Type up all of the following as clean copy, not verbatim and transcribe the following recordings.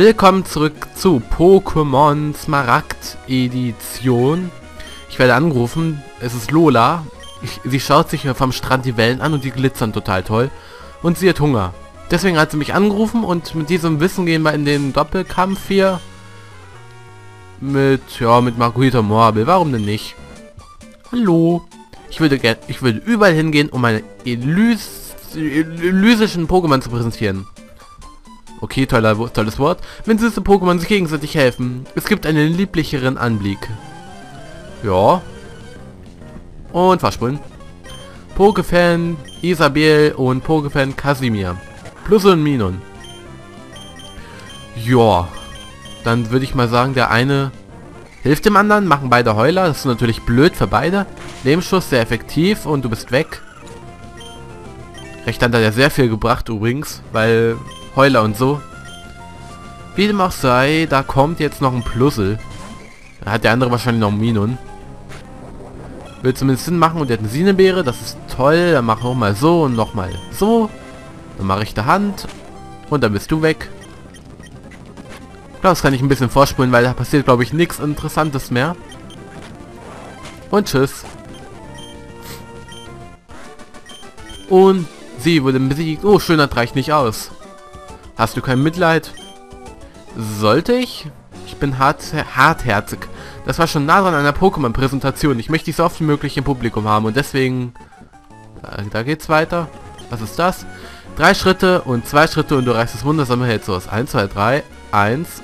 Willkommen zurück zu Pokémon Smaragd Edition. Ich werde angerufen, es ist Lola. Sie schaut sich vom Strand die Wellen an und die glitzern total toll. Und sie hat Hunger. Deswegen hat sie mich angerufen und mit diesem Wissen gehen wir in den Doppelkampf hier. Mit Marguita Morbel. Warum denn nicht? Hallo. Ich würde überall hingehen, um meine elysischen Pokémon zu präsentieren. Okay, tolles Wort. Wenn süße Pokémon sich gegenseitig helfen. Es gibt einen lieblicheren Anblick. Ja. Und verschwunden. Pokefan Isabel und Pokefan Kasimir. Plusle und Minun. Ja. Dann würde ich mal sagen, der eine hilft dem anderen, machen beide Heuler. Das ist natürlich blöd für beide. Lebensschuss sehr effektiv und du bist weg. Rechte Hand hat ja sehr viel gebracht übrigens, weil... Heuler und so. Wie dem auch sei, da kommt jetzt noch ein Plusle. Da hat der andere wahrscheinlich noch einen Minun. Will zumindest Sinn machen und der hat eine Sinebeere. Das ist toll. Dann machen wir mal so und nochmal so. Dann mache ich die Hand. Und dann bist du weg. Ich glaube, das kann ich ein bisschen vorspulen, weil da passiert, glaube ich, nichts Interessantes mehr. Und tschüss. Und sie wurde besiegt. Oh, Schönheit reicht nicht aus. Hast du kein Mitleid? Sollte ich? Ich bin hartherzig. Das war schon nah dran an einer Pokémon-Präsentation. Ich möchte dich so oft wie möglich im Publikum haben und deswegen... Da geht's weiter. Was ist das? 3 Schritte und 2 Schritte und du reichst das wundersame Held so aus. 1, 2, 3, 1.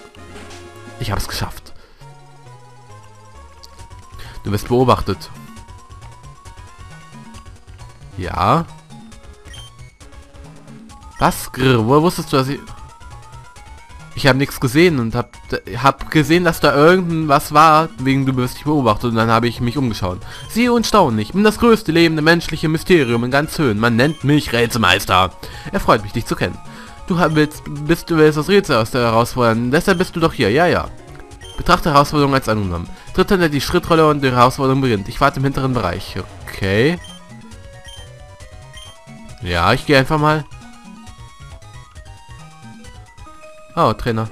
Ich hab's geschafft. Du wirst beobachtet. Ja... Was? Woher wusstest du, dass ich... Ich habe nichts gesehen und hab gesehen, dass da irgendwas war, wegen du wirst dich beobachtet und dann habe ich mich umgeschaut. Siehe und staune nicht. Ich bin das größte lebende menschliche Mysterium in ganz Höhen. Man nennt mich Rätselmeister. Er freut mich, dich zu kennen. Du willst das Rätsel aus der herausfordern. Deshalb bist du doch hier. Ja. Betrachte Herausforderung als angenommen. Tritt hinter die Schrittrolle und die Herausforderung beginnt. Ich warte im hinteren Bereich. Okay. Ja, ich gehe einfach mal... Oh, Trainer.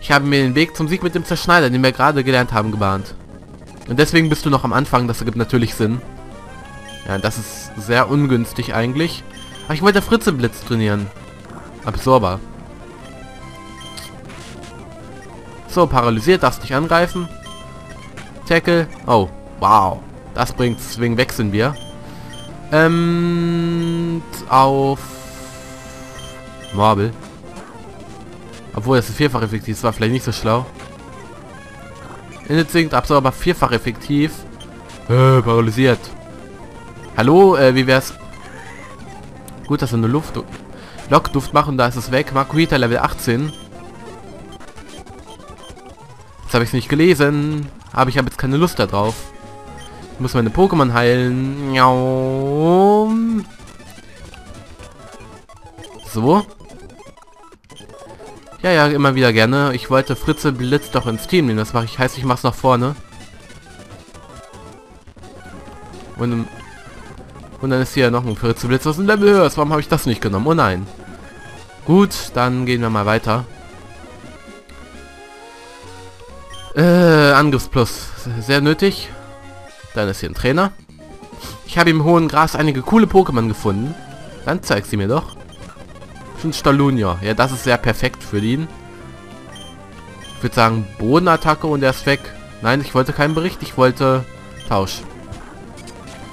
Ich habe mir den Weg zum Sieg mit dem Zerschneider, den wir gerade gelernt haben, gebahnt. Und deswegen bist du noch am Anfang, das ergibt natürlich Sinn. Ja, das ist sehr ungünstig eigentlich. Aber ich wollte Fritzeblitz trainieren. Absorber. So, paralysiert, darfst nicht angreifen. Tackle. Oh, wow. Das bringt's, deswegen wechseln wir. Auf... Morbel. Obwohl, das ist vierfach effektiv. Das war vielleicht nicht so schlau. Instinkt, Absorber, vierfach effektiv. Paralysiert. Hallo, wie wär's? Gut, dass wir eine Lockduft machen. Da ist es weg. Makuhita, Level 18. Jetzt habe ich es nicht gelesen. Aber ich habe jetzt keine Lust darauf. Ich muss meine Pokémon heilen. So. Ja, immer wieder gerne. Ich wollte Fritzeblitz doch ins Team nehmen. Das mache ich. Heißt, ich mache es nach vorne. Und dann ist hier noch ein Fritzeblitz, was ein Level höher ist. Warum habe ich das nicht genommen? Oh nein. Gut, dann gehen wir mal weiter. Angriffsplus. Sehr nötig. Dann ist hier ein Trainer. Ich habe im hohen Gras einige coole Pokémon gefunden. Dann zeig sie mir doch. Stallunia. Ja, das ist sehr perfekt für ihn. Ich würde sagen, Bodenattacke und er ist weg. Nein, ich wollte keinen Bericht, ich wollte Tausch.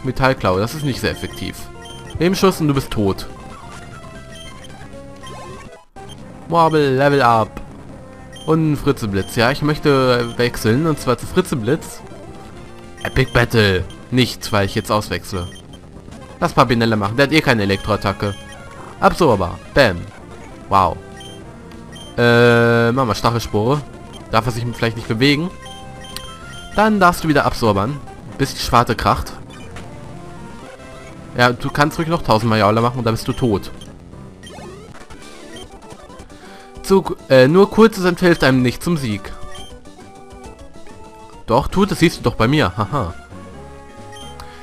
Metallklaue, das ist nicht sehr effektiv. Lebensschuss und du bist tot. Morbel, Level Up. Und Fritzeblitz. Ja, ich möchte wechseln und zwar zu Fritzeblitz. Epic Battle. Nichts, weil ich jetzt auswechsle. Lass Papinelle machen, der hat eh keine Elektroattacke. Absorber. Bam. Wow. Mach mal Stachelspore. Darf er sich vielleicht nicht bewegen. Dann darfst du wieder absorbern. Bis die Schwarte kracht. Ja, du kannst ruhig noch 1000 Mal Jaula machen und dann bist du tot. Nur kurzes Sand hilft einem nicht zum Sieg. Doch, tut es, siehst du doch bei mir. Haha.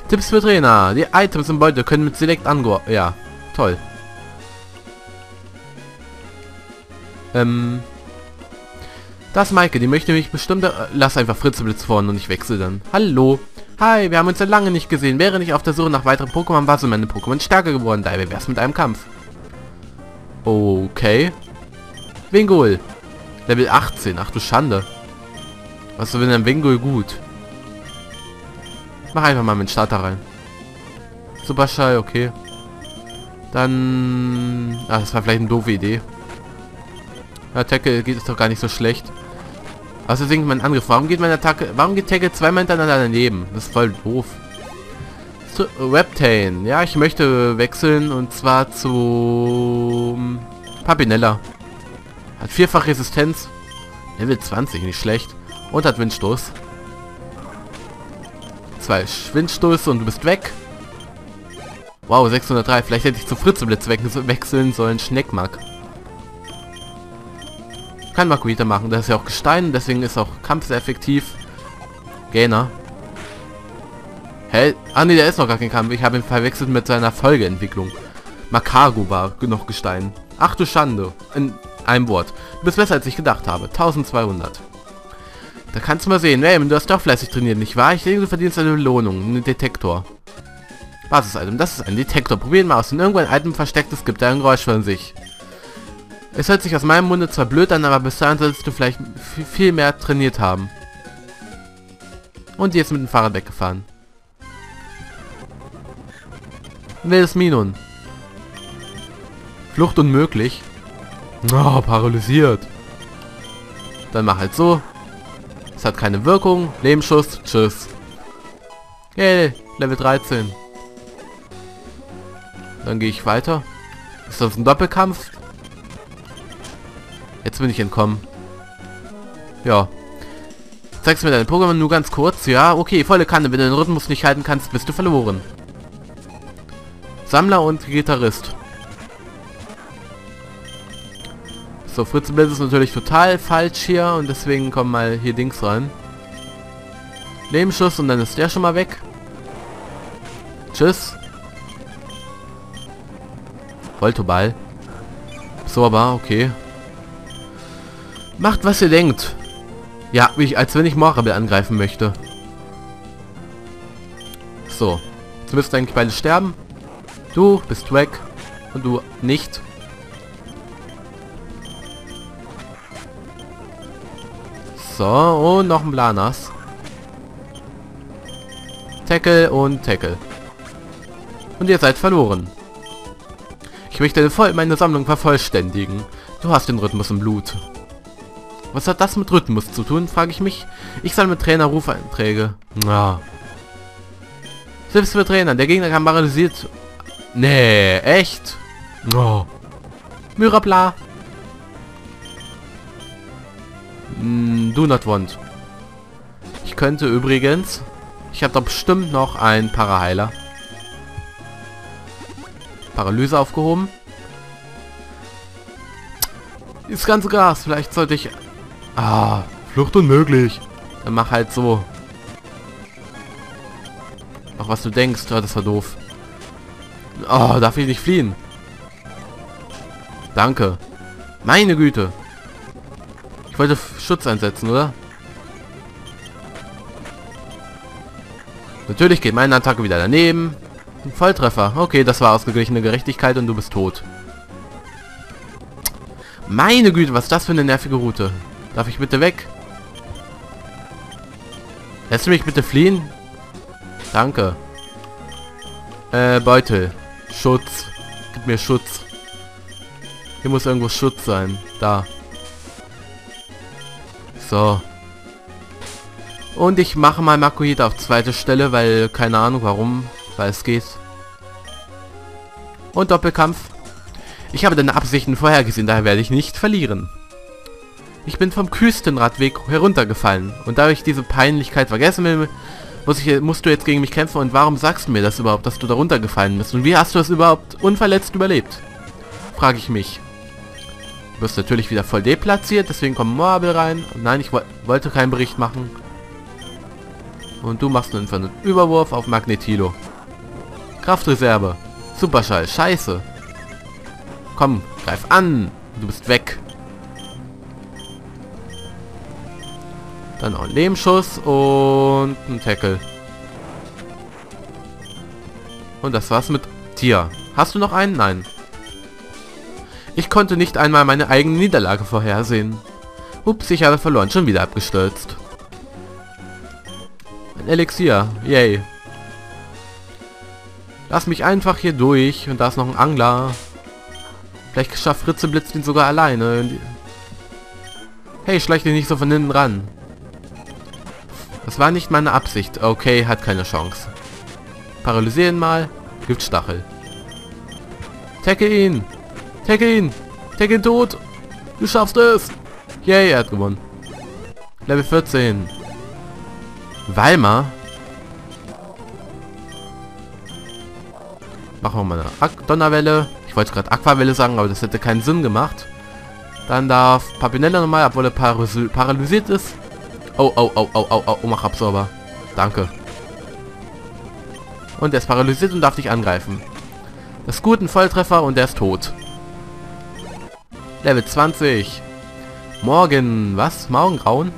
Tipps für Trainer. Die Items im Beutel können mit Select angeordnet. Ja, toll. Das Maike, die möchte mich bestimmt... Lass einfach Fritzeblitz vorne und ich wechsle dann. Hallo. Hi, wir haben uns ja lange nicht gesehen. Wäre nicht auf der Suche nach weiteren Pokémon, war so meine Pokémon stärker geworden. Daher wär's mit einem Kampf. Okay. Wingull. Level 18. Ach du Schande. Was will denn Wingull gut? Mach einfach mal mit Starter rein. Superschall, okay. Dann... Ach, das war vielleicht eine doofe Idee. Na, Tackle geht es doch gar nicht so schlecht. Also sinkt mein Angriff. Warum geht meine Attacke... Warum geht Tackle zweimal hintereinander daneben? Das ist voll doof. Zu Reptane. Ja, ich möchte wechseln und zwar zu... Papinelle. Hat vierfach Resistenz. Level 20, nicht schlecht. Und hat Windstoß. Zwei Windstöße und du bist weg. Wow, 603. Vielleicht hätte ich zu Fritzeblitz wechseln sollen. Schneckmack. Kann Makuhita machen. Das ist ja auch Gestein. Deswegen ist auch Kampf sehr effektiv. Gähner. Hä? Ah ne, der ist noch gar kein Kampf. Ich habe ihn verwechselt mit seiner Folgeentwicklung. Makago war noch Gestein. Ach du Schande. In einem Wort. Du bist besser als ich gedacht habe. 1200. Da kannst du mal sehen. Hey, du hast doch fleißig trainiert, nicht wahr? Ich denke, du verdienst eine Belohnung. Einen Detektor. Basis-Item. Das ist ein Detektor. Probieren mal aus. Wenn irgendwo ein Item versteckt ist, gibt er ein Geräusch von sich. Es hört sich aus meinem Munde zwar blöd an, aber bis dahin solltest du vielleicht viel mehr trainiert haben. Und jetzt mit dem Fahrrad weggefahren. Wildes Minun. Flucht unmöglich. Oh, paralysiert. Dann mach halt so. Es hat keine Wirkung. Lebensschuss. Tschüss. Hey, Level 13. Dann gehe ich weiter. Ist das ein Doppelkampf? Jetzt bin ich entkommen. Ja. Zeigst mir deine Pokémon nur ganz kurz. Ja, okay, volle Kanne. Wenn du den Rhythmus nicht halten kannst, bist du verloren. Sammler und Gitarrist. So, Fritzeblitz ist natürlich total falsch hier. Und deswegen kommen mal hier Dings rein. Lebensschuss und dann ist der schon mal weg. Tschüss. Voltobal. Absorber, okay. Macht, was ihr denkt. Ja, als wenn ich Morbel angreifen möchte. So. Jetzt müssten eigentlich beide sterben. Du bist weg. Und du nicht. So, und noch ein Blanas. Tackle und Tackle. Und ihr seid verloren. Ich möchte meine Sammlung vervollständigen. Du hast den Rhythmus im Blut. Was hat das mit Rhythmus zu tun, frage ich mich. Ich sammle Trainer-Rufeinträge. Ja. Selbst für Trainer. Der Gegner kann paralysiert... Nee, echt? Oh. Myrapla. Do not want. Ich könnte übrigens... Ich habe doch bestimmt noch einen Paraheiler. Paralyse aufgehoben. Das ganze Gras. Vielleicht sollte ich... Ah, Flucht unmöglich. Dann mach halt so. Auch was du denkst. Ja, das war doof. Oh, darf ich nicht fliehen? Danke. Meine Güte. Ich wollte Schutz einsetzen, oder? Natürlich geht meine Attacke wieder daneben. Ein Volltreffer. Okay, das war ausgeglichene Gerechtigkeit und du bist tot. Meine Güte, was ist das für eine nervige Route? Darf ich bitte weg? Lässt du mich bitte fliehen? Danke. Beutel. Schutz. Gib mir Schutz. Hier muss irgendwo Schutz sein. Da. So. Und ich mache mal Makuhita auf zweite Stelle, weil... Keine Ahnung warum. Weil es geht. Und Doppelkampf. Ich habe deine Absichten vorhergesehen, daher werde ich nicht verlieren. Ich bin vom Küstenradweg heruntergefallen. Und da ich diese Peinlichkeit vergessen will, musst du jetzt gegen mich kämpfen. Und warum sagst du mir das überhaupt, dass du da runtergefallen bist? Und wie hast du das überhaupt unverletzt überlebt? Frage ich mich. Du wirst natürlich wieder voll deplatziert, deswegen kommt Morbel rein. Und nein, ich wollte keinen Bericht machen. Und du machst einen Überwurf auf Magnetilo. Kraftreserve. Superschall. Scheiße. Komm, greif an. Du bist weg. Dann noch ein Lebensschuss und ein Tackle. Und das war's mit Tier. Hast du noch einen? Nein. Ich konnte nicht einmal meine eigene Niederlage vorhersehen. Ups, ich habe verloren. Schon wieder abgestürzt. Ein Elixier. Yay. Lass mich einfach hier durch. Und da ist noch ein Angler. Vielleicht schafft Fritzeblitz den sogar alleine. Hey, schleich dich nicht so von hinten ran. Das war nicht meine Absicht. Okay, hat keine Chance. Paralysieren mal. Giftstachel. Tackle ihn. Tackle ihn. Tackle ihn tot. Du schaffst es. Yay, er hat gewonnen. Level 14. Walmer. Machen wir mal eine Donnerwelle. Ich wollte gerade Aquawelle sagen, aber das hätte keinen Sinn gemacht. Dann darf Papinelle nochmal, obwohl er paralysiert ist. Oh, oh, oh, oh, oh, oh, mach Absorber. Danke. Und er ist paralysiert und darf dich angreifen. Das ist gut, ein Volltreffer und er ist tot. Level 20. Morgen. Was? Morgengrauen?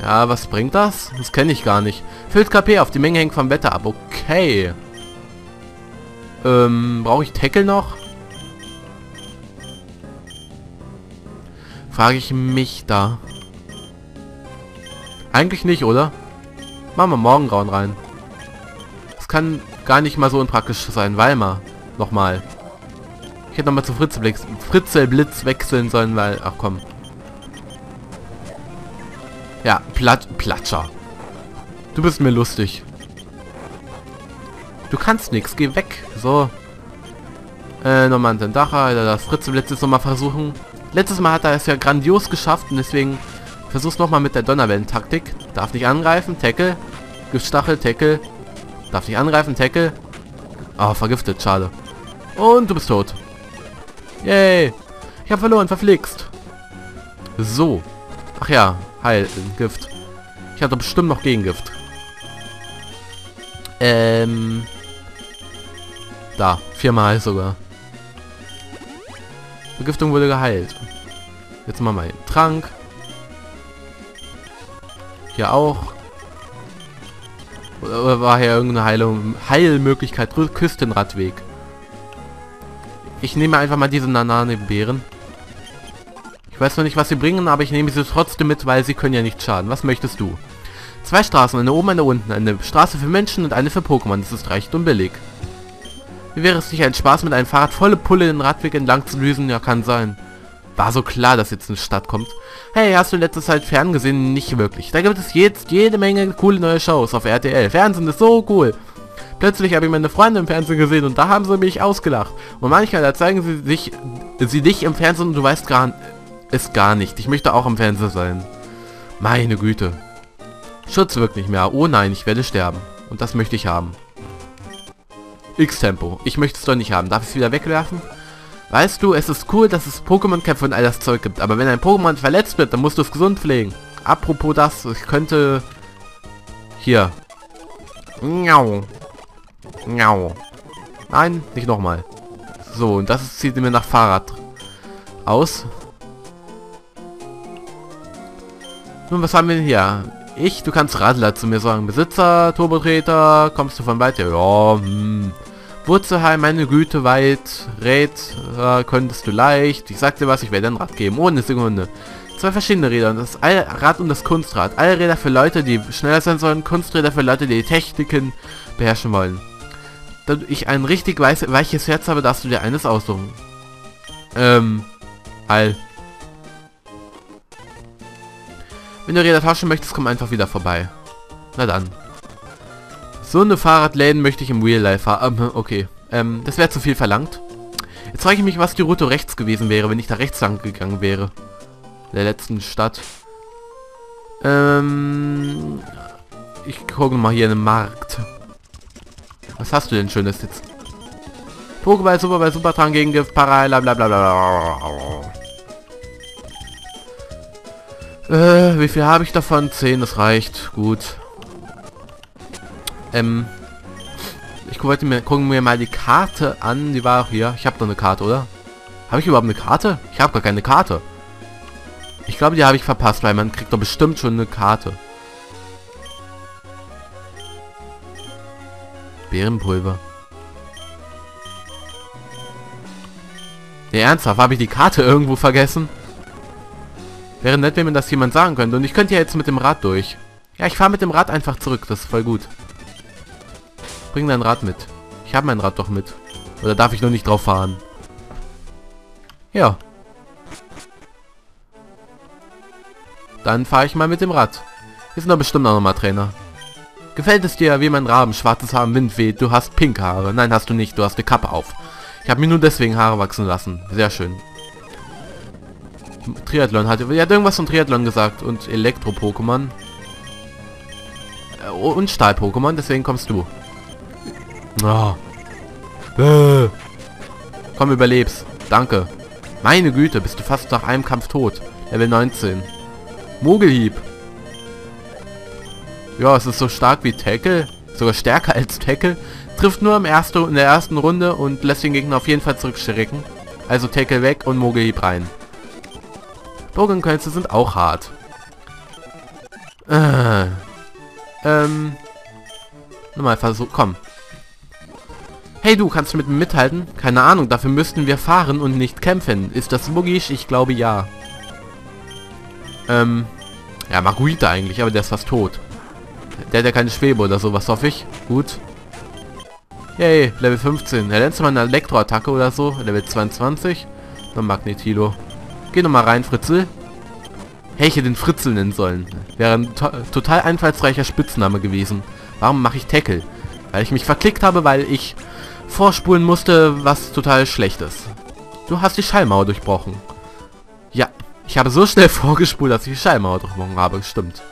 Ja, was bringt das? Das kenne ich gar nicht. Füllt KP auf, die Menge hängt vom Wetter ab. Okay. Brauche ich Tackle noch? Frage ich mich da. Eigentlich nicht, oder? Machen wir Morgengrauen rein. Das kann gar nicht mal so unpraktisch sein. Walmer. Nochmal. Ich hätte nochmal zu Fritzelblitz wechseln sollen, weil... Ach komm. Ja, Platscher. Du bist mir lustig. Du kannst nichts, geh weg. So. Nochmal an den Dacher, das Fritzeblitz jetzt nochmal versuchen. Letztes Mal hat er es ja grandios geschafft und deswegen versuch's nochmal mit der Donnerwellen-Taktik. Darf nicht angreifen, Tackle. Giftstachel, Tackle. Darf nicht angreifen, Tackle. Oh, vergiftet, schade. Und du bist tot. Yay. Ich habe verloren, verflixt. So. Ach ja, Heil, Gift. Ich hatte bestimmt noch Gegengift. Da, viermal sogar. Vergiftung wurde geheilt. Jetzt mal meinen Trank. Hier auch. Oder war hier irgendeine Heilmöglichkeit? Küstenradweg. Ich nehme einfach mal diese Bananenbeeren. Ich weiß noch nicht, was sie bringen, aber ich nehme sie trotzdem mit, weil sie können ja nicht schaden. Was möchtest du? 2 Straßen, eine oben, eine unten. Eine Straße für Menschen und eine für Pokémon. Das ist recht und billig. Wie wäre es nicht ein Spaß, mit einem Fahrrad volle Pulle den Radweg entlang zu düsen? Ja, kann sein. War so klar, dass jetzt eine Stadt kommt. Hey, hast du in letzter Zeit ferngesehen? Nicht wirklich. Da gibt es jetzt jede Menge coole neue Shows auf RTL. Fernsehen ist so cool. Plötzlich habe ich meine Freunde im Fernsehen gesehen und da haben sie mich ausgelacht. Und manchmal, da zeigen sie dich im Fernsehen und du weißt gar nicht. Ich möchte auch im Fernsehen sein. Meine Güte. Schutz wirkt nicht mehr. Oh nein, ich werde sterben. Und das möchte ich haben. X-Tempo. Ich möchte es doch nicht haben. Darf ich es wieder wegwerfen? Weißt du, es ist cool, dass es Pokémon-Kämpfe und all das Zeug gibt. Aber wenn ein Pokémon verletzt wird, dann musst du es gesund pflegen. Apropos das, ich könnte... Hier. Miau. Miau. Nein, nicht nochmal. So, und das sieht mir nach Fahrrad aus. Nun, was haben wir denn hier? Du kannst Radler zu mir sagen. Besitzer, Turbotreter, kommst du von weit her? Ja, Wurzelheim, meine Güte, weit. Könntest du leicht. Ich sag dir was, ich werde ein Rad geben. Ohne Sekunde. 2 verschiedene Räder. Das Allrad und das Kunstrad. Alle Räder für Leute, die schneller sein sollen. Kunsträder für Leute, die Techniken beherrschen wollen. Da ich ein richtig weiches Herz habe, darfst du dir eines aussuchen. Wenn du Räder tauschen möchtest, komm einfach wieder vorbei. Na dann. So eine Fahrradläden möchte ich im Real Life haben. Okay. Das wäre zu viel verlangt. Jetzt frage ich mich, was die Route rechts gewesen wäre, wenn ich da rechts lang gegangen wäre. In der letzten Stadt. Ich gucke mal hier in den Markt. Was hast du denn Schönes jetzt? Pokéball, Superball, Supertrank, Gegengift, Paraheiler, blablabla. Wie viel habe ich davon? 10, das reicht. Gut. Ich gucken wir mal die Karte an. Die war auch hier. Ich habe noch eine Karte, oder? Habe ich überhaupt eine Karte? Ich habe gar keine Karte. Ich glaube, die habe ich verpasst, weil man kriegt doch bestimmt schon eine Karte. Bärenpulver. Ne, ernsthaft, habe ich die Karte irgendwo vergessen? Wäre nett, wenn mir das jemand sagen könnte. Und ich könnte ja jetzt mit dem Rad durch. Ja, ich fahre mit dem Rad einfach zurück. Das ist voll gut. Bring dein Rad mit. Ich habe mein Rad doch mit. Oder darf ich nur nicht drauf fahren? Ja. Dann fahre ich mal mit dem Rad. Wir sind doch bestimmt auch nochmal Trainer. Gefällt es dir wie mein Raben? Schwarzes Haar im Wind weht. Du hast pinke Haare. Nein, hast du nicht. Du hast eine Kappe auf. Ich habe mir nur deswegen Haare wachsen lassen. Sehr schön. Triathlon hatte... Er hat irgendwas von Triathlon gesagt. Und Elektro-Pokémon. Und Stahl-Pokémon. Deswegen kommst du. Oh. Komm, überlebst. Danke. Meine Güte, bist du fast nach einem Kampf tot. Level 19. Mogelhieb. Ja, es ist so stark wie Tackle. Sogar stärker als Tackle. Trifft nur in der ersten Runde und lässt den Gegner auf jeden Fall zurückschrecken. Also Tackle weg und Mogelhieb rein. Bogenkölze sind auch hart. Nochmal versuch. Komm. Hey du, kannst du mit mir mithalten? Keine Ahnung, dafür müssten wir fahren und nicht kämpfen. Ist das logisch? Ich glaube ja. Ja, Makuhita eigentlich, aber der ist fast tot. Der hat ja keine Schwebe oder sowas, hoffe ich. Gut. Yay, Level 15. Ja, lernst du mal eine Elektroattacke oder so. Level 22. Dann Magnetilo. Geh nochmal rein, Fritzel. Hey, ich hätte den Fritzel nennen sollen. Wäre ein total einfallsreicher Spitzname gewesen. Warum mache ich Tackle? Weil ich mich verklickt habe, weil ich vorspulen musste, was total schlecht ist. Du hast die Schallmauer durchbrochen. Ja, ich habe so schnell vorgespult, dass ich die Schallmauer durchbrochen habe. Stimmt.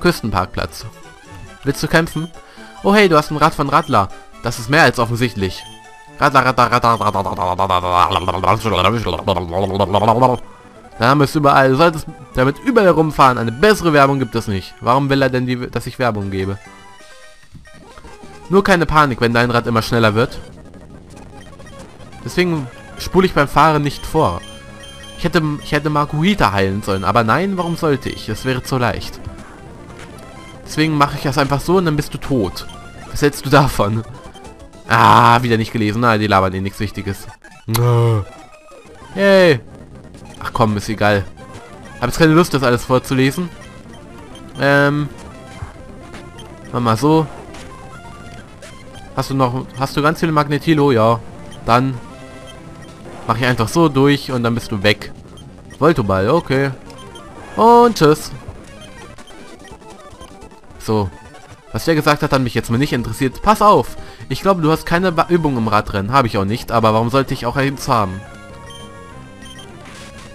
Küstenparkplatz. Willst du kämpfen? Oh hey, du hast ein Rad von Radler. Das ist mehr als offensichtlich. Radler. Name ist überall. Du solltest damit überall rumfahren. Eine bessere Werbung gibt es nicht. Warum will er denn, dass ich Werbung gebe? Nur keine Panik, wenn dein Rad immer schneller wird. Deswegen spule ich beim Fahren nicht vor. Ich hätte Makuhita heilen sollen. Aber nein, warum sollte ich? Es wäre zu leicht. Deswegen mache ich das einfach so und dann bist du tot. Was hältst du davon? Ah, wieder nicht gelesen. Na, die labern eh nichts Wichtiges. Yay. Ach komm, ist egal. Hab jetzt keine Lust, das alles vorzulesen. Mach mal so. Hast du ganz viele Magnetilo? Ja. Dann mach ich einfach so durch und dann bist du weg. Voltobal, okay. Und tschüss. So. Was der gesagt hat, hat mich jetzt mal nicht interessiert. Pass auf! Ich glaube, du hast keine Übung im Radrennen. Habe ich auch nicht, aber warum sollte ich auch eins haben?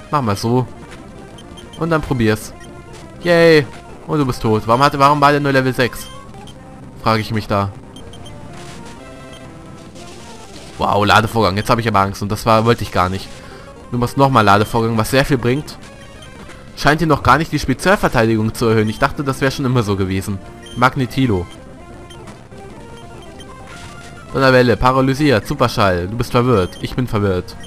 Mach mal so. Und dann probier's. Yay. Und du bist tot. Warum war der nur Level 6? Frage ich mich da. Wow, Ladevorgang. Jetzt habe ich aber Angst. Und das wollte ich gar nicht. Du machst nochmal Ladevorgang, was sehr viel bringt. Scheint hier noch gar nicht die Spezialverteidigung zu erhöhen. Ich dachte, das wäre schon immer so gewesen. Magnetilo. Donnerwelle. Paralysiert. Superschall. Du bist verwirrt. Ich bin verwirrt.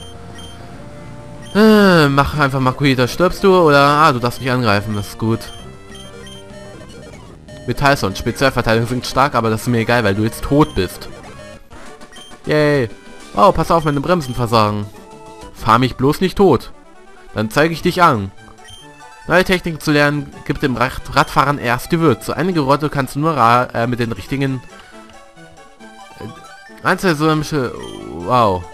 Mach einfach Makuhita. Stirbst du? Oder... Ah, du darfst mich angreifen. Das ist gut. Metallson. Spezialverteidigung sind stark, aber das ist mir egal, weil du jetzt tot bist. Yay. Oh, pass auf, meine Bremsen versagen. Fahr mich bloß nicht tot. Dann zeige ich dich an. Neue Techniken zu lernen gibt dem Radfahrern erst Gewürze. Einige Rotte kannst du nur mit den richtigen... Einzelsäumische... Wow.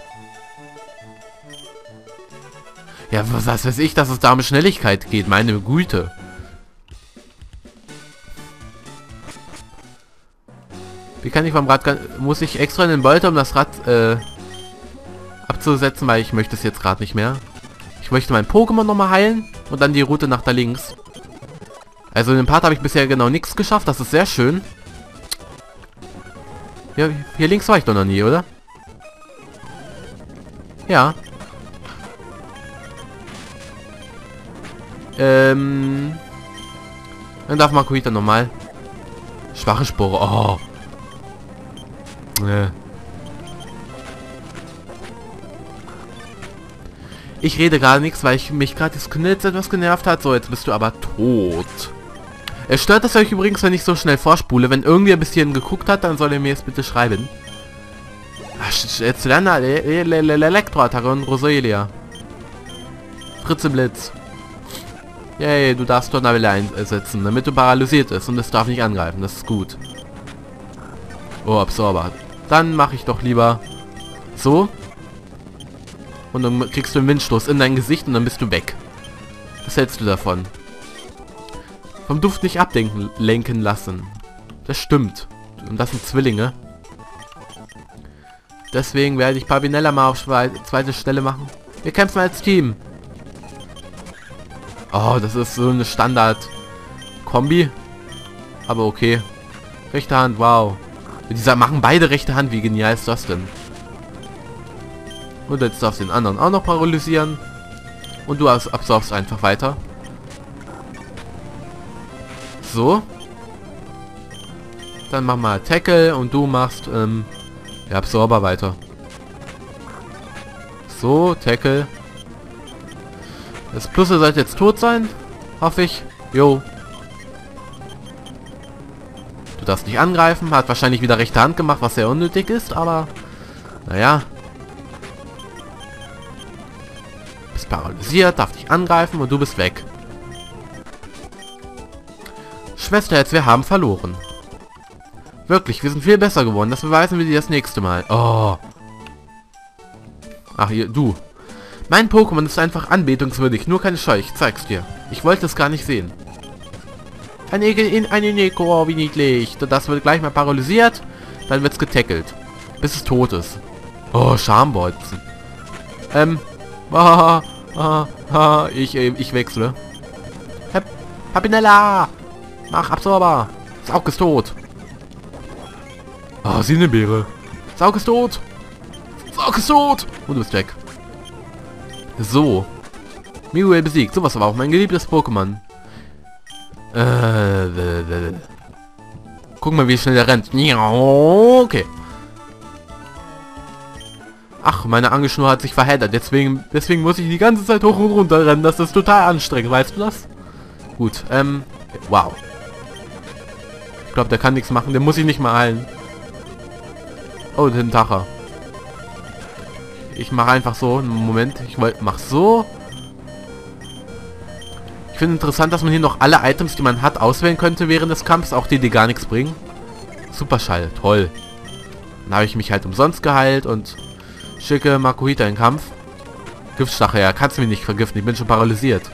Ja, was weiß ich, dass es da um Schnelligkeit geht. Meine Güte. Wie kann ich vom Rad... Muss ich extra in den Bolter, um das Rad abzusetzen, weil ich möchte es jetzt gerade nicht mehr. Ich möchte mein Pokémon nochmal heilen und dann die Route nach da links. Also in dem Part habe ich bisher genau nichts geschafft. Das ist sehr schön. Ja, hier links war ich doch noch nie, oder? Ja. Dann darf Makuhita nochmal. Schwache Spore. Oh. Ich rede gerade nichts, weil ich mich gerade das Knitz etwas genervt hat. So, jetzt bist du aber tot. Es stört es euch übrigens, wenn ich so schnell vorspule. Wenn irgendwer bis hierhin geguckt hat, dann soll er mir jetzt bitte schreiben. Jetzt lernen Elektroattacke und Roselia. Fritzeblitz. Yay, du darfst Donnerwelle einsetzen, damit du paralysiert ist und es darf nicht angreifen. Das ist gut. Oh, Absorber. Dann mache ich doch lieber so. Und dann kriegst du einen Windstoß in dein Gesicht und dann bist du weg. Was hältst du davon? Vom Duft nicht abdenken, lenken lassen. Das stimmt. Und das sind Zwillinge. Deswegen werde ich Papinelle mal auf zweite Stelle machen. Wir kämpfen als Team. Oh, das ist so eine Standard-Kombi. Aber okay. Rechte Hand, wow. Dieser machen beide rechte Hand, wie genial ist das denn? Und jetzt darfst du den anderen auch noch paralysieren. Und du absorbst einfach weiter. So. Dann machen wir Tackle und du machst der Absorber weiter. So, Tackle. Das Plusle sollte jetzt tot sein. Hoffe ich. Jo. Du darfst nicht angreifen. Hat wahrscheinlich wieder rechte Hand gemacht, was sehr unnötig ist, aber naja. Paralysiert, darf dich angreifen und du bist weg. Schwester, jetzt wir haben verloren. Wirklich, wir sind viel besser geworden. Das beweisen wir dir das nächste Mal. Oh. Ach, hier, du. Mein Pokémon ist einfach anbetungswürdig. Nur keine Scheu, ich zeig's dir. Ich wollte es gar nicht sehen. Ein Egel in eine Neko, oh, wie niedlich. Das wird gleich mal paralysiert. Dann wird's getackelt. Bis es tot ist. Oh, Schambolzen. Ich wechsle. Papinella! Mach Absorber! Saug ist tot! Ah, Sinebeere! Saug ist tot! Saug ist tot! Und du bist weg. So. Minun besiegt. Sowas aber auch mein geliebtes Pokémon. Guck mal, wie schnell der rennt. Okay. Ach, meine Angelschnur hat sich verheddert, deswegen muss ich die ganze Zeit hoch und runter rennen, das ist total anstrengend, weißt du das? Gut, wow. Ich glaube, der kann nichts machen, den muss ich nicht mal heilen. Oh, den Tacher. Ich mache einfach so, Moment, mach so. Ich finde interessant, dass man hier noch alle Items, die man hat, auswählen könnte während des Kampfs, auch die gar nichts bringen. Superschall, toll. Dann habe ich mich halt umsonst geheilt und schicke Makuhita in Kampf. Giftstachel, ja, kannst du mich nicht vergiften, ich bin schon paralysiert.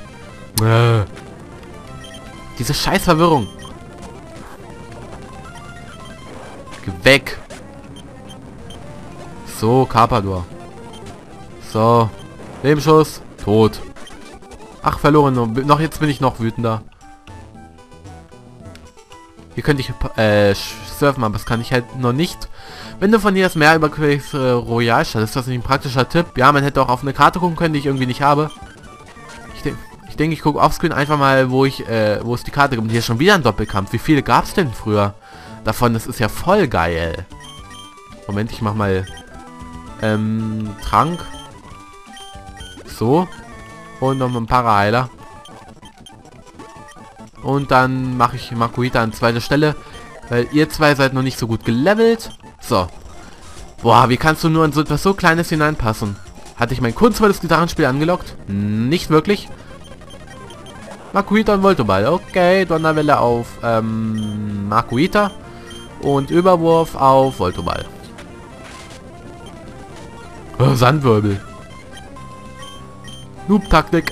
Diese scheiß Verwirrung. Geh weg. So, Carpador. So. Lebensschuss. Tot. Ach, verloren. Noch jetzt bin ich noch wütender. Hier könnte ich surfen, aber das kann ich halt noch nicht. Wenn du von hier das Meer überquerst, Royalstadt, ist das nicht ein praktischer Tipp? Ja, man hätte auch auf eine Karte gucken können, die ich irgendwie nicht habe. Ich denke, ich gucke offscreen einfach mal, wo es die Karte gibt. Und hier schon wieder ein Doppelkampf. Wie viele gab es denn früher davon? Das ist ja voll geil. Moment, ich mach mal Trank. So. Und nochmal ein Paraheiler. Und dann mache ich Makuhita an zweiter Stelle, weil ihr zwei seid noch nicht so gut gelevelt. So. Boah, wie kannst du nur in so etwas so Kleines hineinpassen? Hatte ich mein kurzweiles Gitarrenspiel angelockt? Nicht wirklich. Makuhita und Voltobal. Okay, Donnerwelle auf Makuhita. Und Überwurf auf Voltobal. Oh, Sandwirbel. Noob-Taktik.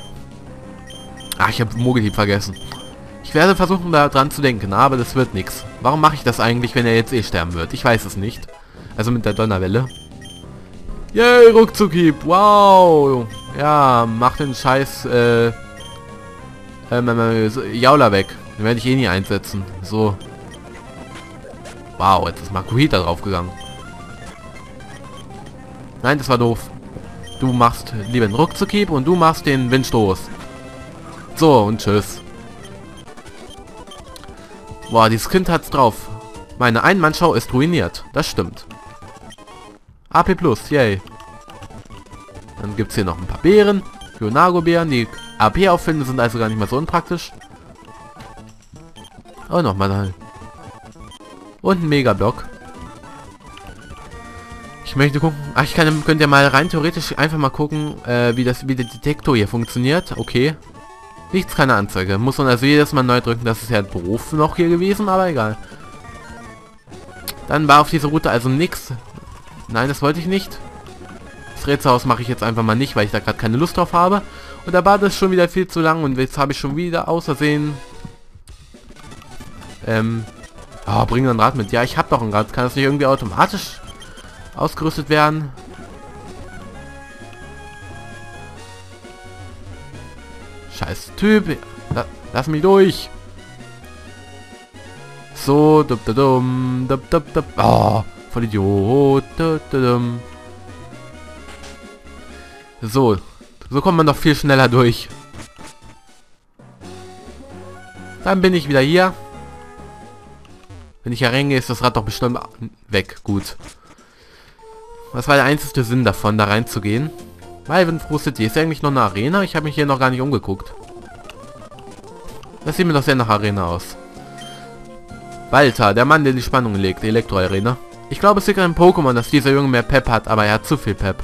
Ah, ich habe Mogelhieb vergessen. Ich werde versuchen, daran zu denken, aber das wird nichts. Warum mache ich das eigentlich, wenn er jetzt eh sterben wird? Ich weiß es nicht. Also mit der Donnerwelle. Yay, Ruckzuckhieb. Wow. Ja, mach den scheiß Jaula weg. Den werde ich eh nie einsetzen. So. Wow, jetzt ist Makuhita draufgegangen. Nein, das war doof. Du machst lieber den Ruckzuckhieb und du machst den Windstoß. So, und tschüss. Boah, dieses Kind hat's drauf. Meine Einmannshow ist ruiniert. Das stimmt. AP+, yay. Dann gibt's hier noch ein paar Beeren. Für Nagobären, die AP auffinden, sind also gar nicht mehr so unpraktisch. Oh, nochmal. Und ein Mega-Block. Ich möchte gucken. Ach, ich kann, könnt ihr mal rein theoretisch einfach mal gucken, wie der Detektor hier funktioniert. Okay. Nichts, keine Anzeige. Muss man also jedes Mal neu drücken. Das ist ja doof noch hier gewesen, aber egal. Dann war auf dieser Route also nichts. Nein, das wollte ich nicht. Das Rätselhaus mache ich jetzt einfach mal nicht, weil ich da gerade keine Lust drauf habe. Und der Bad ist schon wieder viel zu lang und jetzt habe ich schon wieder außersehen. Oh, bring ein Rad mit. Ja, ich habe doch ein Rad. Kann das nicht irgendwie automatisch ausgerüstet werden? Scheiß Typ. Lass mich durch. So, oh, voll Idiot. So. So kommt man doch viel schneller durch. Dann bin ich wieder hier. Wenn ich herrenge, ist das Rad doch bestimmt weg. Gut. Was war der einzige Sinn davon, da reinzugehen? Malvenfroh City. Ist eigentlich noch eine Arena? Ich habe mich hier noch gar nicht umgeguckt. Das sieht mir doch sehr nach Arena aus. Walter, der Mann, der die Spannung legt. Elektro-Arena. Ich glaube, es liegt an Pokémon, dass dieser Junge mehr Pep hat, aber er hat zu viel Pep.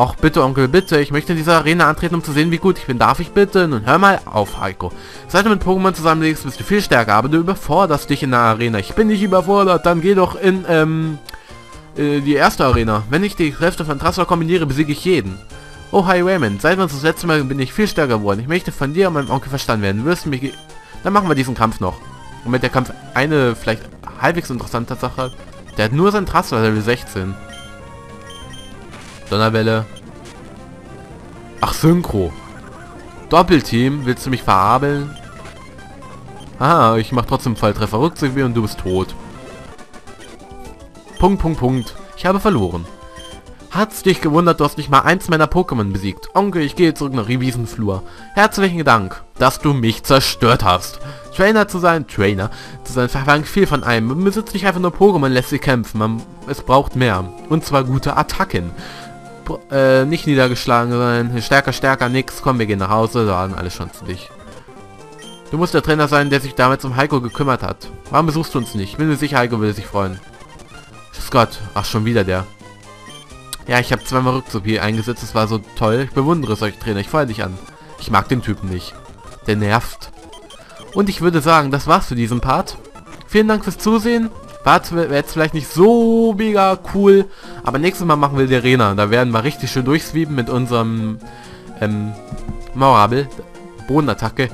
Och, bitte, Onkel, bitte. Ich möchte in dieser Arena antreten, um zu sehen, wie gut ich bin. Darf ich bitte? Nun hör mal auf, Heiko. Seit du mit Pokémon zusammenlegst, bist du viel stärker, aber du überforderst dich in der Arena. Ich bin nicht überfordert. Dann geh doch in, die erste Arena. Wenn ich die Kräfte von Trastor kombiniere, besiege ich jeden. Oh, hi Raymond. Seit wir uns das letzte Mal bin ich viel stärker geworden. Ich möchte von dir und meinem Onkel verstanden werden. Wirst du mich... Dann machen wir diesen Kampf noch. Und mit der Kampf eine vielleicht halbwegs interessante Sache. Der hat nur sein Trastor Level 16. Donnerwelle. Ach, Synchro. Doppelteam? Willst du mich verabeln? Ah, ich mach trotzdem Volltreffer. Rückzug und du bist tot. Punkt, Punkt, Punkt. Ich habe verloren. Hat's dich gewundert, du hast nicht mal eins meiner Pokémon besiegt. Onkel, ich gehe zurück nach Riesenflur. Herzlichen Dank, dass du mich zerstört hast. Trainer zu sein verlangt viel von einem. Man besitzt nicht einfach nur Pokémon, lässt sie kämpfen. Es braucht mehr. Und zwar gute Attacken. Nicht niedergeschlagen sein. Stärker, nix. Komm, wir gehen nach Hause. Da waren alle schon zu dich. Du musst der Trainer sein, der sich damals um Heiko gekümmert hat. Warum besuchst du uns nicht? Ich bin mir sicher, Heiko würde sich freuen. Scott. Ach, schon wieder der. Ja, ich habe zweimal Rückzug hier eingesetzt. Das war so toll. Ich bewundere solche Trainer. Ich freue dich an. Ich mag den Typen nicht. Der nervt. Und ich würde sagen, das war's für diesen Part. Vielen Dank fürs Zusehen. War jetzt vielleicht nicht so mega cool. Aber nächstes Mal machen wir die Arena. Da werden wir richtig schön durchsweepen mit unserem Maurabel. Bodenattacke.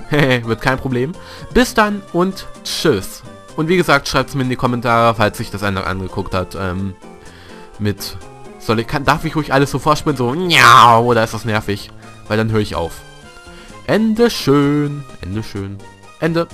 Wird kein Problem. Bis dann und tschüss. Und wie gesagt, schreibt es mir in die Kommentare, falls sich das einer angeguckt hat. Darf ich ruhig alles so vorspielen? So, ja, oder ist das nervig? Weil dann höre ich auf. Ende schön. Ende schön. Ende.